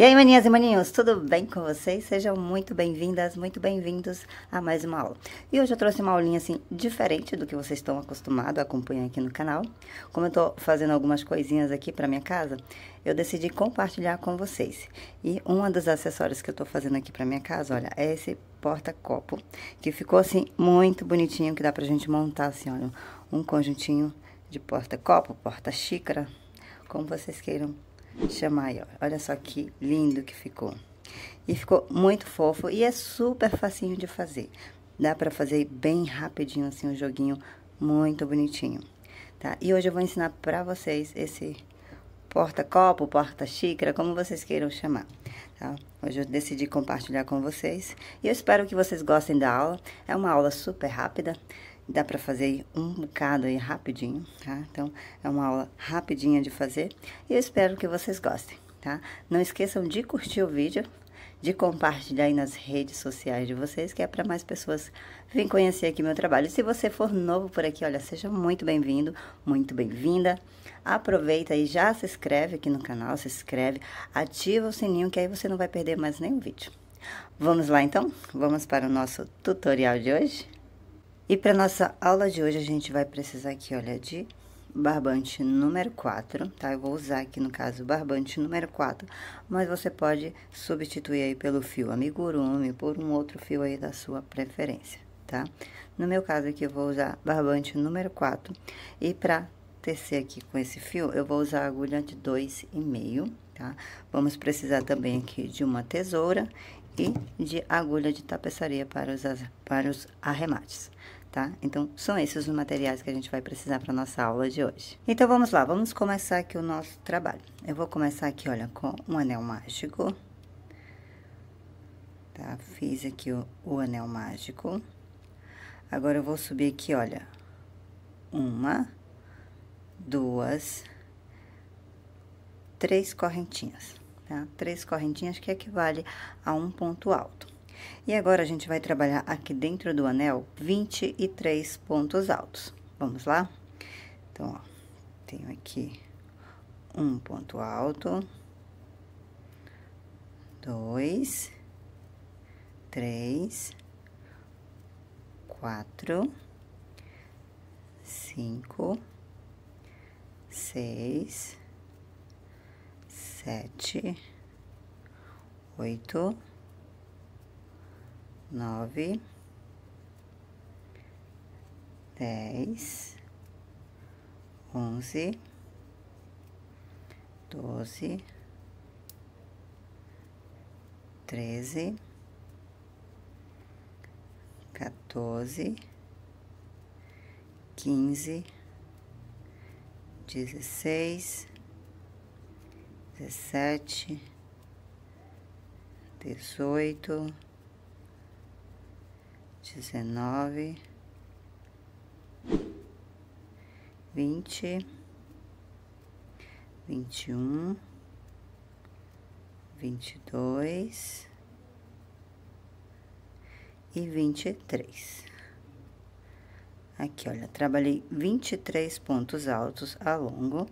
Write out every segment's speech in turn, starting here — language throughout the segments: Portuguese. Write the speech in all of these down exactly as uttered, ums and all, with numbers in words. E aí, maninhas e maninhos, tudo bem com vocês? Sejam muito bem-vindas, muito bem-vindos a mais uma aula. E hoje eu trouxe uma aulinha, assim, diferente do que vocês estão acostumados a acompanhar aqui no canal. Como eu tô fazendo algumas coisinhas aqui pra minha casa, eu decidi compartilhar com vocês. E um dos acessórios que eu tô fazendo aqui pra minha casa, olha, é esse porta-copo, que ficou, assim, muito bonitinho, que dá pra gente montar, assim, olha, um conjuntinho de porta-copo, porta-xícara, como vocês queiram chamar aí, ó. Olha só que lindo que ficou. E ficou muito fofo e é super facinho de fazer. Dá pra fazer bem rapidinho, assim, um joguinho muito bonitinho, tá? E hoje eu vou ensinar pra vocês esse porta-copo, porta-xícara, como vocês queiram chamar, tá? Hoje eu decidi compartilhar com vocês. E eu espero que vocês gostem da aula. É uma aula super rápida. Dá pra fazer um bocado aí rapidinho, tá? Então, é uma aula rapidinha de fazer e eu espero que vocês gostem, tá? Não esqueçam de curtir o vídeo, de compartilhar aí nas redes sociais de vocês, que é pra mais pessoas virem conhecer aqui meu trabalho. E se você for novo por aqui, olha, seja muito bem-vindo, muito bem-vinda. Aproveita e já se inscreve aqui no canal, se inscreve, ativa o sininho, que aí você não vai perder mais nenhum vídeo. Vamos lá, então? Vamos para o nosso tutorial de hoje? E para nossa aula de hoje, a gente vai precisar aqui, olha, de barbante número quatro, tá? Eu vou usar aqui, no caso, barbante número quatro, mas você pode substituir aí pelo fio amigurumi, por um outro fio aí da sua preferência, tá? No meu caso aqui, eu vou usar barbante número quatro, e para tecer aqui com esse fio, eu vou usar a agulha de dois e meio, tá? Vamos precisar também aqui de uma tesoura e de agulha de tapeçaria para os, para os arremates. Tá? Então, são esses os materiais que a gente vai precisar para nossa aula de hoje. Então, vamos lá, vamos começar aqui o nosso trabalho. Eu vou começar aqui, olha, com um anel mágico. Tá? Fiz aqui o, o anel mágico. Agora, eu vou subir aqui, olha, uma, duas, três correntinhas, tá? Três correntinhas que equivale a um ponto alto. E agora, a gente vai trabalhar aqui dentro do anel vinte e três pontos altos. Vamos lá? Então, ó, tenho aqui um ponto alto, dois, três, quatro, cinco, seis, sete, oito, nove, dez, onze, doze, treze, quatorze, quinze, dezesseis, dezessete, dezoito, dezenove, vinte, vinte e um, vinte e dois e vinte e três. Aqui, olha, trabalhei vinte e três pontos altos a longo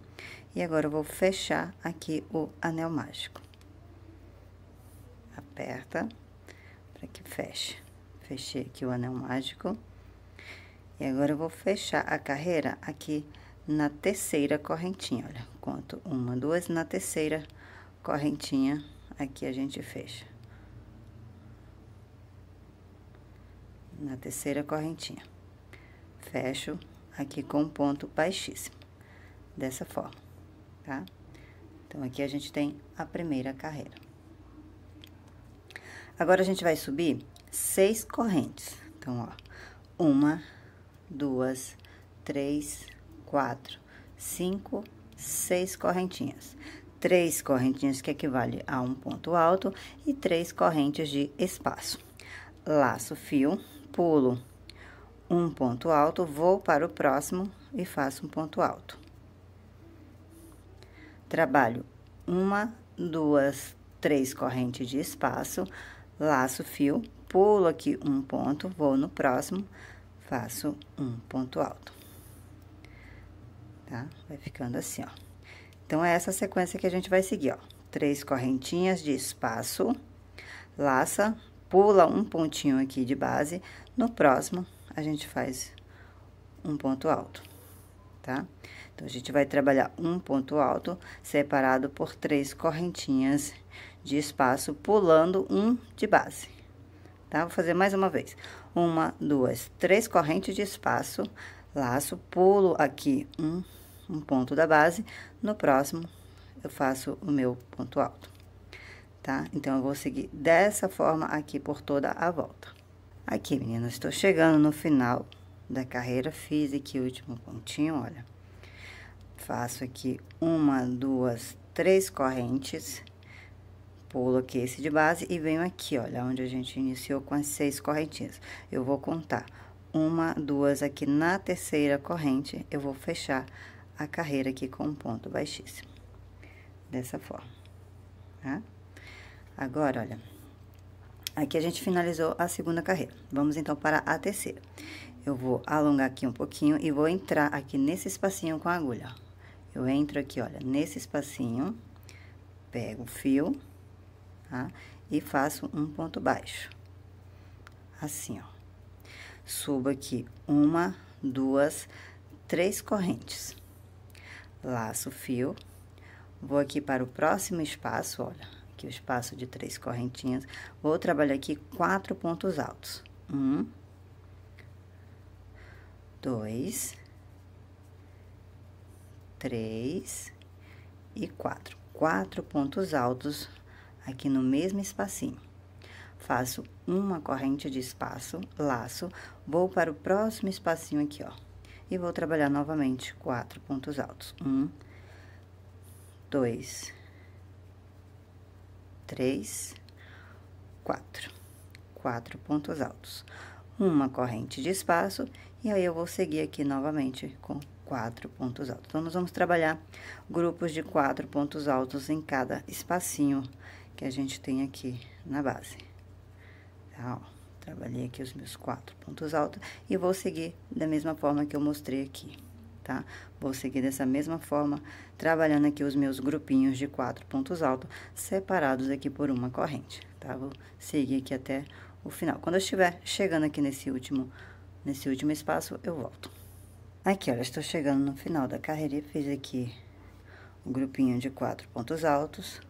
e agora eu vou fechar aqui o anel mágico. Aperta para que feche. Fechei aqui o anel mágico. E agora, eu vou fechar a carreira aqui na terceira correntinha, olha. Conto uma, duas, na terceira correntinha, aqui a gente fecha. Na terceira correntinha. Fecho aqui com um ponto baixíssimo, dessa forma, tá? Então, aqui a gente tem a primeira carreira. Agora, a gente vai subir seis correntes. Então, ó, uma, duas, três, quatro, cinco, seis correntinhas. Três correntinhas que equivale a um ponto alto e três correntes de espaço. Laço fio, pulo um ponto alto, vou para o próximo e faço um ponto alto. Trabalho uma, duas, três correntes de espaço, laço fio, pulo aqui um ponto, vou no próximo, faço um ponto alto. Tá? Vai ficando assim, ó. Então, é essa sequência que a gente vai seguir, ó. três correntinhas de espaço, laça, pula um pontinho aqui de base, no próximo a gente faz um ponto alto, tá? Então, a gente vai trabalhar um ponto alto separado por três correntinhas de espaço, pulando um de base, tá? Vou fazer mais uma vez. Uma, duas, três correntes de espaço, laço, pulo aqui um, um ponto da base, no próximo eu faço o meu ponto alto, tá? Então, eu vou seguir dessa forma aqui por toda a volta. Aqui, meninas, estou chegando no final da carreira, fiz aqui o último pontinho, olha. Faço aqui uma, duas, três correntes, pulo aqui esse de base e venho aqui, olha, onde a gente iniciou com as seis correntinhas. Eu vou contar uma, duas aqui na terceira corrente, eu vou fechar a carreira aqui com um ponto baixíssimo. Dessa forma, tá? Agora, olha, aqui a gente finalizou a segunda carreira. Vamos, então, para a terceira. Eu vou alongar aqui um pouquinho e vou entrar aqui nesse espacinho com a agulha, ó. Eu entro aqui, olha, nesse espacinho, pego o fio, tá? E faço um ponto baixo. Assim, ó. Subo aqui uma, duas, três correntes. Laço o fio. Vou aqui para o próximo espaço, olha, aqui o espaço de três correntinhas. Vou trabalhar aqui quatro pontos altos. Um, dois, três e quatro. Quatro pontos altos aqui no mesmo espacinho. Faço uma corrente de espaço, laço, vou para o próximo espacinho aqui, ó. E vou trabalhar novamente quatro pontos altos. Um, dois, três, quatro. Quatro pontos altos. Uma corrente de espaço, e aí eu vou seguir aqui novamente com quatro pontos altos. Então, nós vamos trabalhar grupos de quatro pontos altos em cada espacinho que a gente tem aqui na base. Tá, ó. Trabalhei aqui os meus quatro pontos altos e vou seguir da mesma forma que eu mostrei aqui, tá? Vou seguir dessa mesma forma, trabalhando aqui os meus grupinhos de quatro pontos altos, separados aqui por uma corrente, tá? Vou seguir aqui até o final. Quando eu estiver chegando aqui nesse último, nesse último espaço, eu volto. Aqui, olha, estou chegando no final da carreira e fiz aqui um grupinho de quatro pontos altos,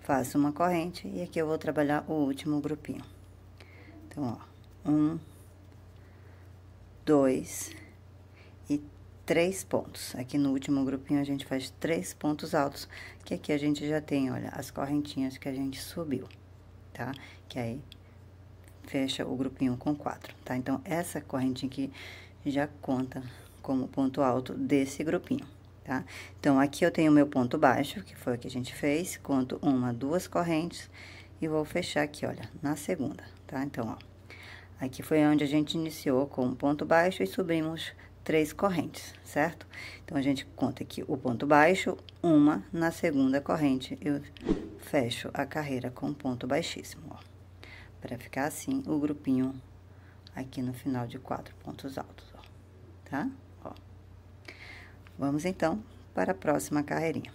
faço uma corrente e aqui eu vou trabalhar o último grupinho. Então, ó, um, dois e três pontos. Aqui no último grupinho a gente faz três pontos altos, que aqui a gente já tem, olha, as correntinhas que a gente subiu, tá? Que aí fecha o grupinho com quatro, tá? Então, essa correntinha aqui já conta como ponto alto desse grupinho, tá? Então, aqui eu tenho o meu ponto baixo, que foi o que a gente fez, conto uma, duas correntes e vou fechar aqui, olha, na segunda, tá? Então, ó, aqui foi onde a gente iniciou com um ponto baixo e subimos três correntes, certo? Então, a gente conta aqui o ponto baixo, uma na segunda corrente, eu fecho a carreira com um ponto baixíssimo, ó. Pra ficar assim o grupinho aqui no final de quatro pontos altos, ó, tá? Ó. Vamos, então, para a próxima carreirinha.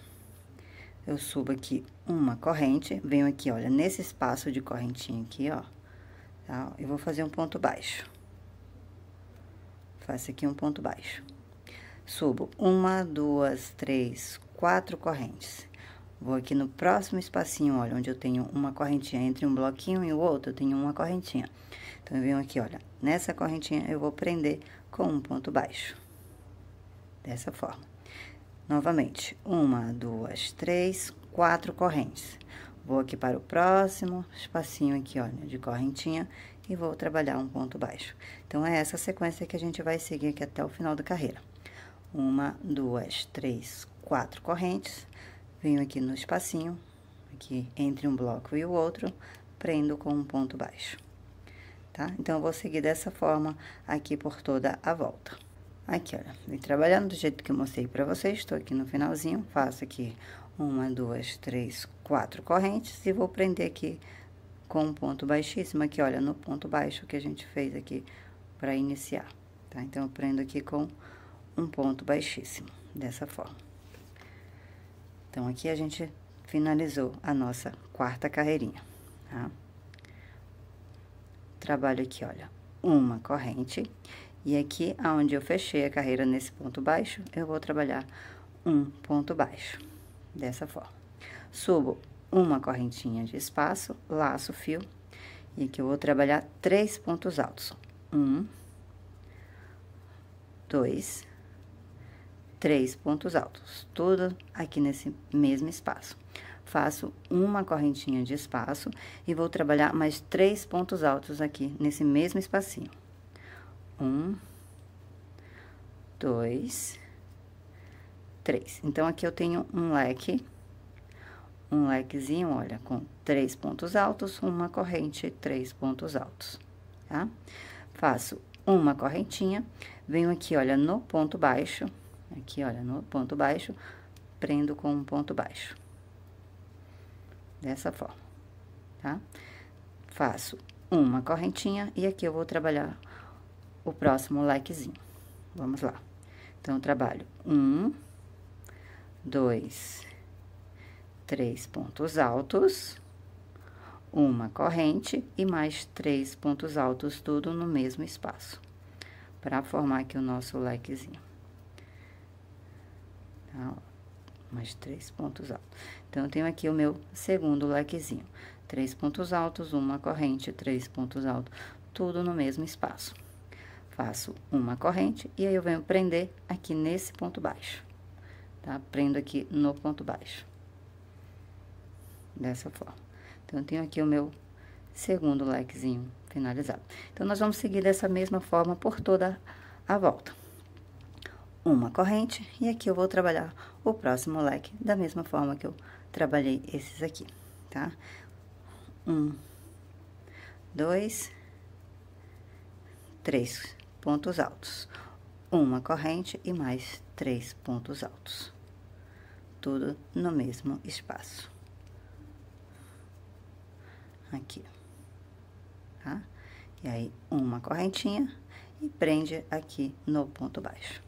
Eu subo aqui uma corrente, venho aqui, olha, nesse espaço de correntinha aqui, ó, tá? Eu vou fazer um ponto baixo. Faço aqui um ponto baixo. Subo uma, duas, três, quatro correntes. Vou aqui no próximo espacinho, olha, onde eu tenho uma correntinha entre um bloquinho e o outro, eu tenho uma correntinha. Então, eu venho aqui, olha, nessa correntinha eu vou prender com um ponto baixo. Dessa forma. Novamente, uma, duas, três, quatro correntes. Vou aqui para o próximo espacinho aqui, olha, de correntinha, e vou trabalhar um ponto baixo. Então, é essa sequência que a gente vai seguir aqui até o final da carreira. Uma, duas, três, quatro correntes. Venho aqui no espacinho, aqui entre um bloco e o outro, prendo com um ponto baixo, tá? Então, eu vou seguir dessa forma aqui por toda a volta. Aqui, olha, vim trabalhando do jeito que eu mostrei pra vocês, estou aqui no finalzinho, faço aqui uma, duas, três, quatro correntes e vou prender aqui com um ponto baixíssimo aqui, olha, no ponto baixo que a gente fez aqui pra iniciar, tá? Então, eu prendo aqui com um ponto baixíssimo, dessa forma. Então, aqui a gente finalizou a nossa quarta carreirinha, tá? Trabalho aqui, olha, uma corrente, e aqui aonde eu fechei a carreira nesse ponto baixo, eu vou trabalhar um ponto baixo, dessa forma. Subo uma correntinha de espaço, laço o fio, e aqui eu vou trabalhar três pontos altos. Um, dois, três pontos altos, tudo aqui nesse mesmo espaço. Faço uma correntinha de espaço e vou trabalhar mais três pontos altos aqui nesse mesmo espacinho. Um, dois, três. Então, aqui eu tenho um leque, um lequezinho, olha, com três pontos altos, uma corrente, três pontos altos, tá? Faço uma correntinha, venho aqui, olha, no ponto baixo, aqui, olha, no ponto baixo, prendo com um ponto baixo. Dessa forma, tá? Faço uma correntinha e aqui eu vou trabalhar o próximo lequezinho. Vamos lá. Então, eu trabalho um, dois, três pontos altos, uma corrente e mais três pontos altos, tudo no mesmo espaço, para formar aqui o nosso lequezinho. Tá, ó. Mais três pontos altos. Então, eu tenho aqui o meu segundo lequezinho. Três pontos altos, uma corrente, três pontos altos, tudo no mesmo espaço. Faço uma corrente e aí eu venho prender aqui nesse ponto baixo, tá? Prendo aqui no ponto baixo. Dessa forma. Então, eu tenho aqui o meu segundo lequezinho finalizado. Então, nós vamos seguir dessa mesma forma por toda a volta. Uma corrente, e aqui eu vou trabalhar o próximo leque da mesma forma que eu trabalhei esses aqui, tá? Um, dois, três pontos altos, uma corrente e mais três pontos altos, tudo no mesmo espaço. Aqui, tá? E aí, uma correntinha e prende aqui no ponto baixo.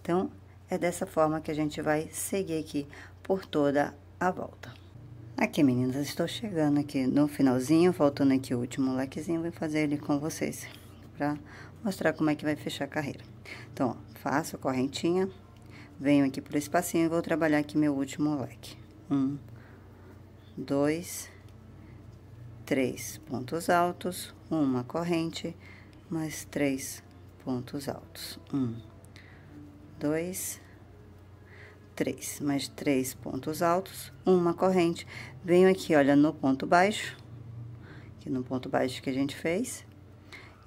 Então, é dessa forma que a gente vai seguir aqui por toda a volta. Aqui, meninas, estou chegando aqui no finalzinho, faltando aqui o último lequezinho, vou fazer ele com vocês, pra mostrar como é que vai fechar a carreira. Então, ó, faço a correntinha, venho aqui pro espacinho e vou trabalhar aqui meu último leque. Um, dois, três pontos altos, uma corrente, mais três pontos altos. Um. Dois, três, mais três pontos altos, uma corrente. Venho aqui, olha, no ponto baixo, aqui no ponto baixo que a gente fez,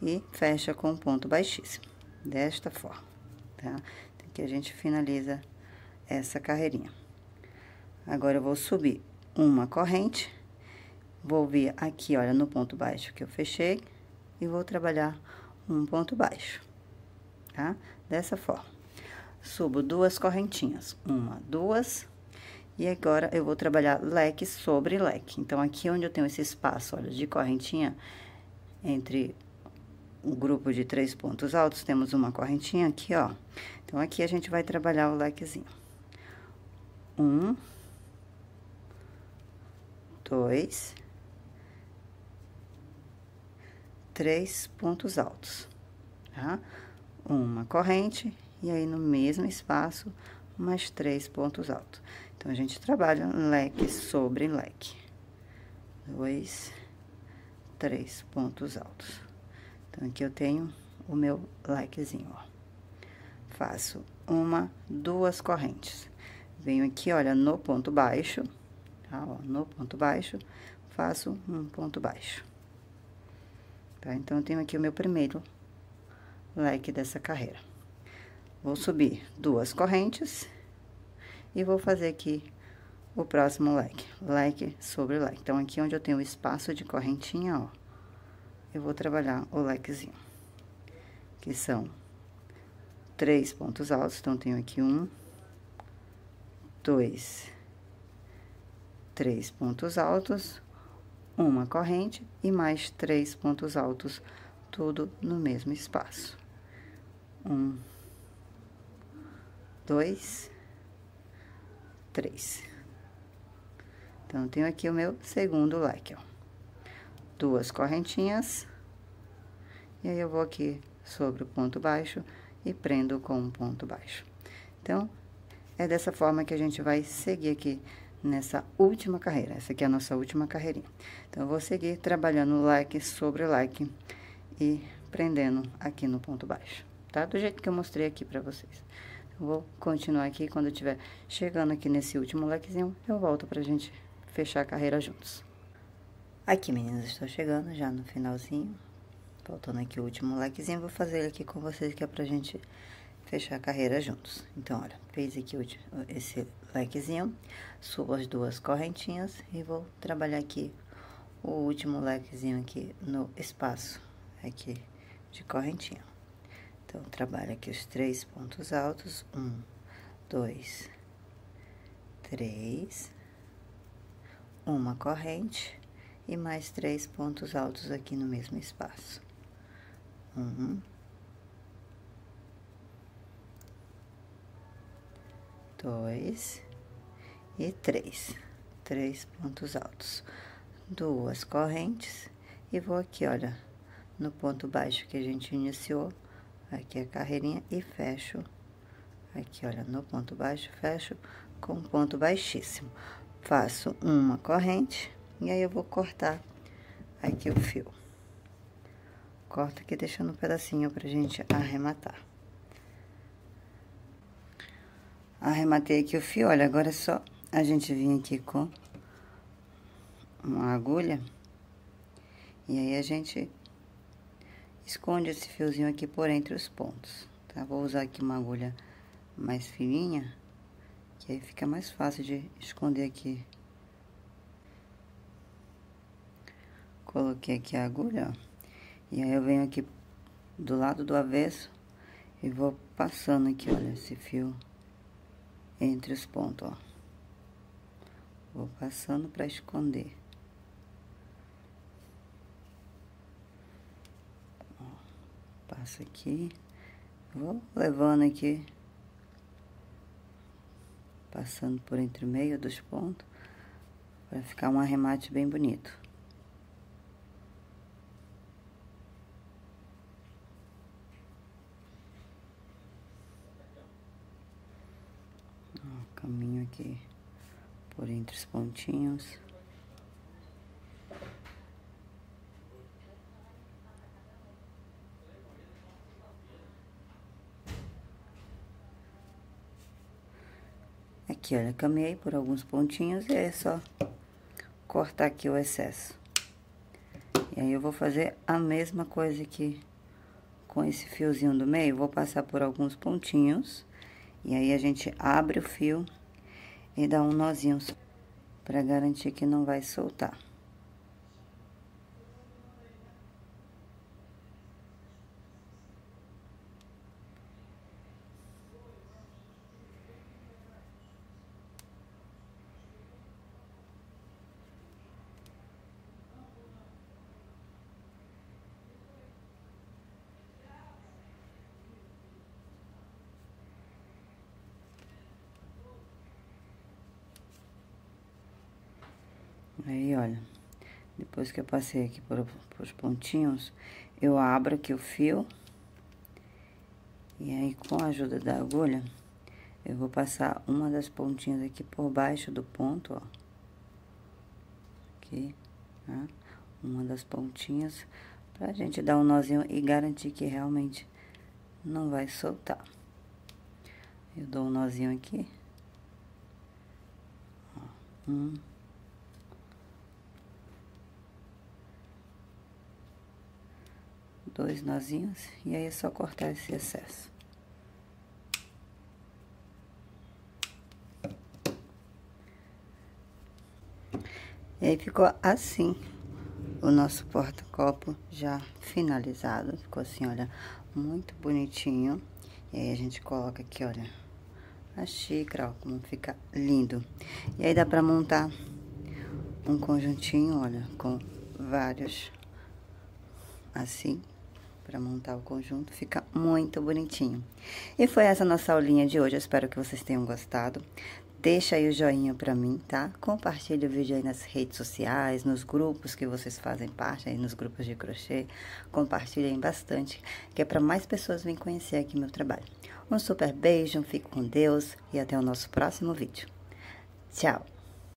e fecha com um ponto baixíssimo, desta forma, tá? Então, aqui a gente finaliza essa carreirinha. Agora, eu vou subir uma corrente, vou vir aqui, olha, no ponto baixo que eu fechei, e vou trabalhar um ponto baixo, tá? Dessa forma. Subo duas correntinhas, uma, duas, e agora eu vou trabalhar leque sobre leque. Então, aqui onde eu tenho esse espaço, olha, de correntinha, entre o grupo de três pontos altos, temos uma correntinha aqui, ó. Então, aqui a gente vai trabalhar o lequezinho. Um, dois, três pontos altos, tá? Uma corrente. E aí, no mesmo espaço, mais três pontos altos. Então, a gente trabalha leque sobre leque. Dois, três pontos altos. Então, aqui eu tenho o meu lequezinho, ó. Faço uma, duas correntes. Venho aqui, olha, no ponto baixo, tá? Ó, no ponto baixo, faço um ponto baixo. Tá? Então, eu tenho aqui o meu primeiro leque dessa carreira. Vou subir duas correntes e vou fazer aqui o próximo leque, leque sobre leque. Então, aqui onde eu tenho o espaço de correntinha, ó, eu vou trabalhar o lequezinho, que são três pontos altos. Então, eu tenho aqui um, dois, três pontos altos, uma corrente e mais três pontos altos, tudo no mesmo espaço. Um, dois, três. Então, eu tenho aqui o meu segundo leque, ó. Duas correntinhas. E aí, eu vou aqui sobre o ponto baixo e prendo com um ponto baixo. Então, é dessa forma que a gente vai seguir aqui nessa última carreira. Essa aqui é a nossa última carreirinha. Então, eu vou seguir trabalhando leque sobre leque e prendendo aqui no ponto baixo, tá? Do jeito que eu mostrei aqui pra vocês. Eu vou continuar aqui, quando eu tiver chegando aqui nesse último lequezinho, eu volto pra gente fechar a carreira juntos. Aqui, meninas, estou chegando já no finalzinho. Faltando aqui o último lequezinho, vou fazer ele aqui com vocês, que é pra gente fechar a carreira juntos. Então, olha, fiz aqui esse lequezinho, subo as duas correntinhas e vou trabalhar aqui o último lequezinho aqui no espaço aqui de correntinha. Então, trabalho aqui os três pontos altos, um, dois, três, uma corrente e mais três pontos altos aqui no mesmo espaço. Um, dois e três, três pontos altos, duas correntes, e vou aqui, olha, no ponto baixo que a gente iniciou aqui a carreirinha e fecho aqui, olha, no ponto baixo, fecho com um ponto baixíssimo, faço uma corrente e aí eu vou cortar aqui o fio, corto aqui deixando um pedacinho pra gente arrematar. Arrematei aqui o fio, olha, agora é só a gente vir aqui com uma agulha e aí a gente esconde esse fiozinho aqui por entre os pontos, tá? Vou usar aqui uma agulha mais fininha, que aí fica mais fácil de esconder aqui. Coloquei aqui a agulha, ó, e aí eu venho aqui do lado do avesso e vou passando aqui, olha, esse fio entre os pontos, ó. Vou passando pra esconder. Ó, passo aqui, vou levando aqui, passando por entre o meio dos pontos, pra ficar um arremate bem bonito. Caminho aqui por entre os pontinhos. Aqui, olha, caminhei por alguns pontinhos e é só cortar aqui o excesso. E aí eu vou fazer a mesma coisa aqui com esse fiozinho do meio, vou passar por alguns pontinhos. E aí, a gente abre o fio e dá um nozinho pra garantir que não vai soltar. Aí, olha, depois que eu passei aqui por, por os pontinhos, eu abro aqui o fio. E aí, com a ajuda da agulha, eu vou passar uma das pontinhas aqui por baixo do ponto, ó. Aqui, tá? Uma das pontinhas, pra gente dar um nozinho e garantir que realmente não vai soltar. Eu dou um nozinho aqui. Ó, um... dois nozinhos, e aí é só cortar esse excesso. E aí ficou assim o nosso porta-copo já finalizado, ficou assim, olha, muito bonitinho. E aí a gente coloca aqui, olha, a xícara, ó, como fica lindo. E aí dá pra montar um conjuntinho, olha, com vários assim. Para montar o conjunto, fica muito bonitinho. E foi essa nossa aulinha de hoje, eu espero que vocês tenham gostado. Deixa aí o joinha pra mim, tá? Compartilha o vídeo aí nas redes sociais, nos grupos que vocês fazem parte, aí nos grupos de crochê. Compartilhem bastante, que é pra mais pessoas virem conhecer aqui meu trabalho. Um super beijo, fique com Deus e até o nosso próximo vídeo. Tchau!